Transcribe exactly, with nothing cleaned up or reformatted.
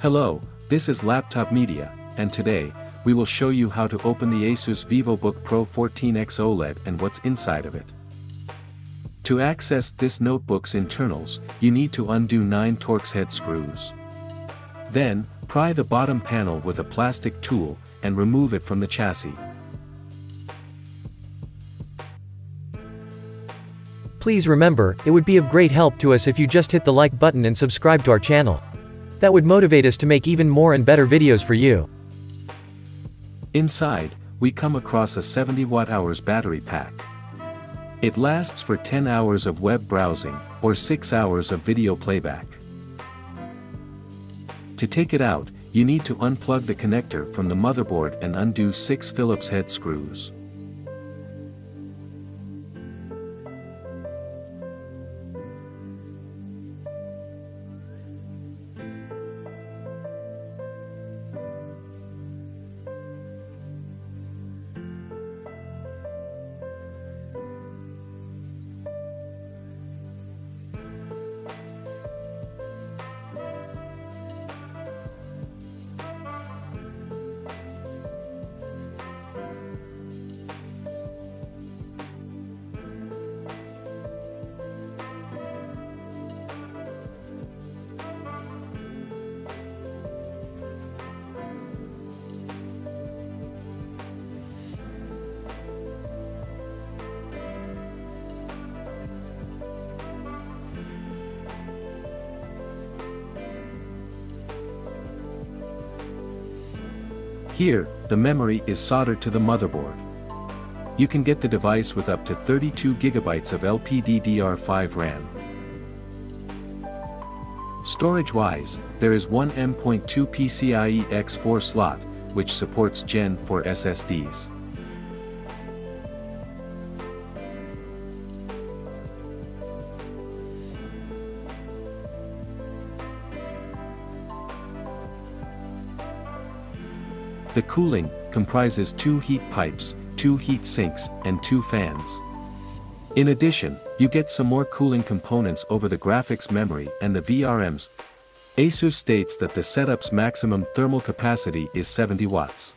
Hello, this is Laptop Media, and today, we will show you how to open the Asus VivoBook Pro fourteen X OLED and what's inside of it. To access this notebook's internals, you need to undo nine Torx head screws. Then, pry the bottom panel with a plastic tool, and remove it from the chassis. Please remember, it would be of great help to us if you just hit the like button and subscribe to our channel. That would motivate us to make even more and better videos for you. Inside, we come across a seventy watt hours battery pack. It lasts for ten hours of web browsing, or six hours of video playback. To take it out, you need to unplug the connector from the motherboard and undo six Phillips head screws. Here, the memory is soldered to the motherboard. You can get the device with up to thirty-two gigabytes of L P D D R five RAM. Storage-wise, there is one M dot two P C I E by four slot, which supports Gen four S S Ds. The cooling comprises two heat pipes, two heat sinks, and two fans. In addition, you get some more cooling components over the graphics memory and the V R Ms. ASUS states that the setup's maximum thermal capacity is seventy watts.